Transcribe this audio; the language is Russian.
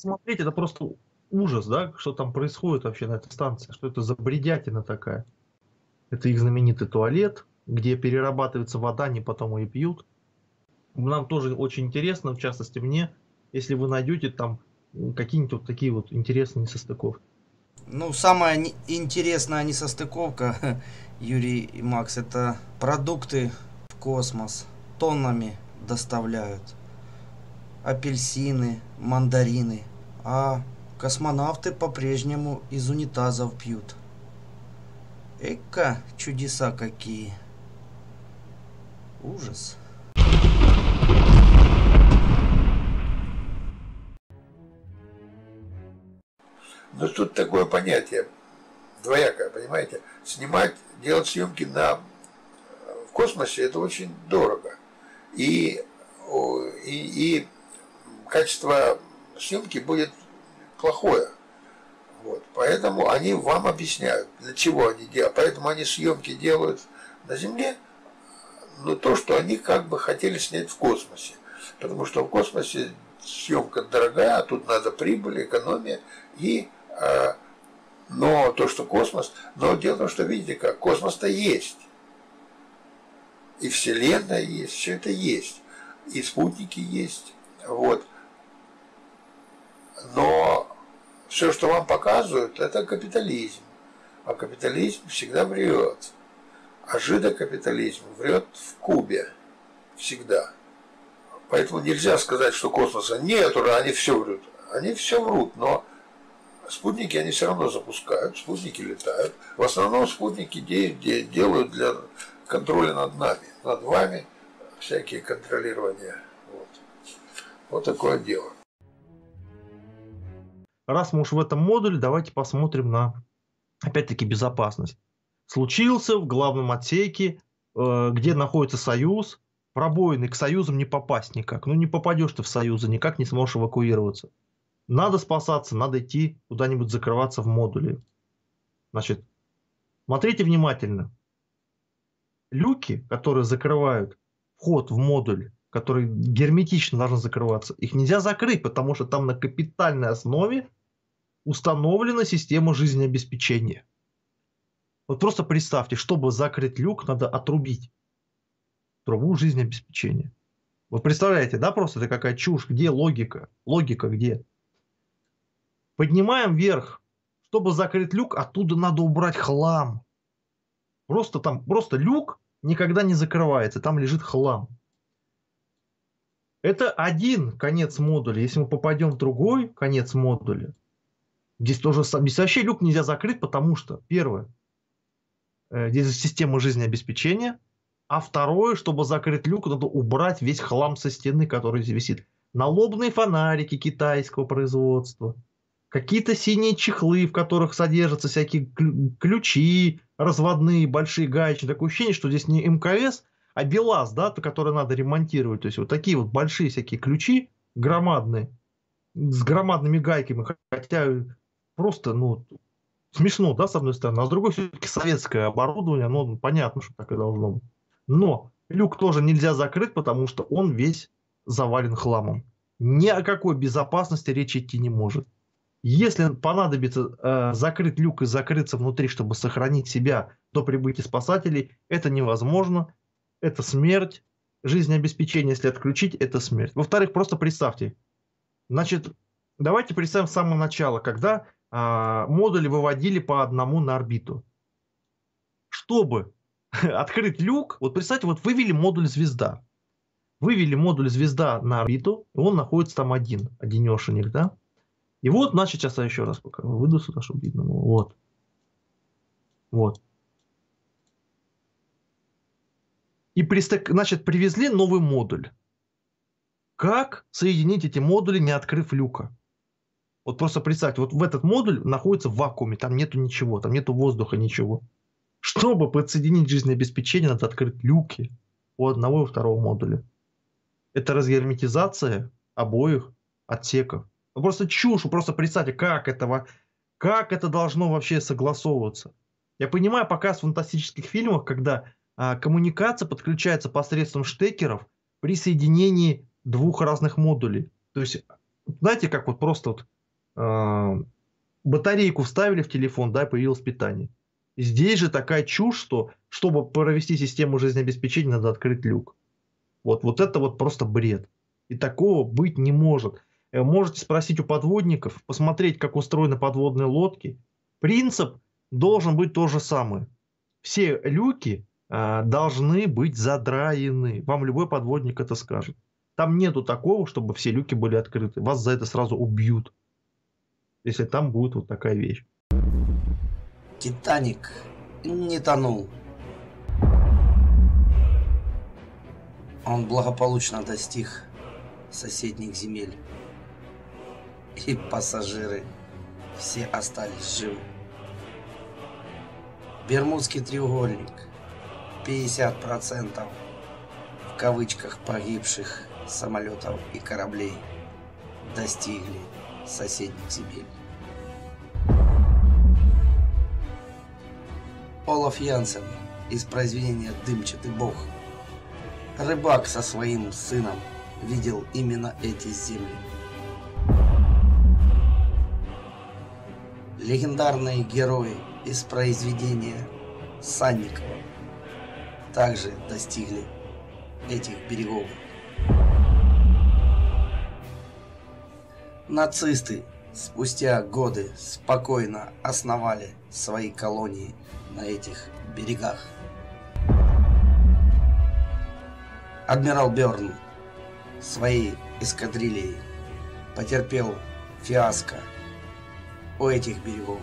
смотреть, это просто ужас, да, что там происходит вообще на этой станции, что это за бредятина такая. Это их знаменитый туалет, где перерабатывается вода, они потом ее пьют. Нам тоже очень интересно, в частности мне, если вы найдете там какие-нибудь вот такие вот интересные несостыковки. Ну, самая интересная несостыковка, Юрий и Макс, это продукты в космос тоннами доставляют. Апельсины, мандарины. А космонавты по-прежнему из унитазов пьют. Эка, чудеса какие. Ужас. Ну, тут такое понятие двоякое, понимаете? Снимать, делать съемки в космосе, это очень дорого. И качество съемки будет плохое. Вот. Поэтому они вам объясняют, для чего они делают. Поэтому они съемки делают на Земле, но то, что они как бы хотели снять в космосе. Потому что в космосе съемка дорогая, а тут надо прибыль, экономия. Но то, что космос... Но дело в том, что, видите как, космос-то есть. И Вселенная есть, все это есть. И спутники есть. Вот. Но все, что вам показывают, это капитализм. А капитализм всегда врет. А жидокапитализм врет в Кубе. Всегда. Поэтому нельзя сказать, что космоса нет, они все врут. Они все врут, но спутники они все равно запускают, спутники летают. В основном спутники делают для контроля над нами, над вами, всякие контролирования. Вот, вот такое дело. Раз мы уж в этом модуле, давайте посмотрим на, опять-таки, безопасность. Случился в главном отсеке, где находится Союз, пробоины, к Союзам не попасть никак. Ну не попадешь ты в Союзы, никак не сможешь эвакуироваться. Надо спасаться, надо идти куда-нибудь закрываться в модуле. Значит, смотрите внимательно. Люки, которые закрывают вход в модуль, который герметично должен закрываться, их нельзя закрыть, потому что там на капитальной основе установлена система жизнеобеспечения. Вот просто представьте, чтобы закрыть люк, надо отрубить трубу жизнеобеспечения. Вы представляете, да, просто это какая чушь, где логика? Логика где? Поднимаем вверх. Чтобы закрыть люк, оттуда надо убрать хлам. Просто люк никогда не закрывается. Там лежит хлам. Это один конец модуля. Если мы попадем в другой конец модуля, здесь тоже здесь вообще люк нельзя закрыть, потому что, первое, здесь система жизнеобеспечения. А второе, чтобы закрыть люк, надо убрать весь хлам со стены, который здесь висит. Налобные фонарики китайского производства. Какие-то синие чехлы, в которых содержатся всякие ключи, разводные, большие гаечки. Такое ощущение, что здесь не МКС, а БелАЗ, да, который надо ремонтировать. То есть вот такие вот большие всякие ключи громадные, с громадными гайками. Хотя просто, ну, смешно, да, с одной стороны. А с другой, все-таки советское оборудование, оно понятно, что так и должно быть. Но люк тоже нельзя закрыть, потому что он весь завален хламом. Ни о какой безопасности речи идти не может. Если понадобится закрыть люк и закрыться внутри, чтобы сохранить себя до прибытия спасателей, это невозможно. Это смерть. Жизнеобеспечение, если отключить, это смерть. Во-вторых, просто представьте. Значит, давайте представим с самого начала, когда модули выводили по одному на орбиту. Чтобы открыть люк, вот представьте, вот вывели модуль «Звезда». Вывели модуль «Звезда» на орбиту, и он находится там одинешенек, да? И вот, значит, сейчас я еще раз пока выйду сюда, чтобы видно было. Вот. Вот. И, значит, привезли новый модуль. Как соединить эти модули, не открыв люка? Вот просто представьте, вот в этот модуль находится в вакууме, там нету ничего, там нету воздуха, ничего. Чтобы подсоединить жизнеобеспечение, надо открыть люки у одного и второго модуля. Это разгерметизация обоих отсеков. Просто чушь, просто представьте, как это должно вообще согласовываться. Я понимаю показ в фантастических фильмах, когда коммуникация подключается посредством штекеров при соединении двух разных модулей. То есть знаете, как вот просто вот, батарейку вставили в телефон, да, и появилось питание. Здесь же такая чушь, что чтобы провести систему жизнеобеспечения, надо открыть люк. Вот это вот просто бред. И такого быть не может. Можете спросить у подводников, посмотреть, как устроены подводные лодки. Принцип должен быть то же самое. Все люки должны быть задраены. Вам любой подводник это скажет. Там нету такого, чтобы все люки были открыты. Вас за это сразу убьют, если там будет вот такая вещь. Титаник не тонул. Он благополучно достиг соседних земель. И пассажиры все остались живы. Бермудский треугольник. 50% в кавычках погибших самолетов и кораблей достигли соседних земель. Олаф Янсен из произведения «Дымчатый бог». Рыбак со своим сыном видел именно эти земли. Легендарные герои из произведения Санникова также достигли этих берегов. Нацисты спустя годы спокойно основали свои колонии на этих берегах. Адмирал Бёрд своей эскадрильей потерпел фиаско у этих берегов.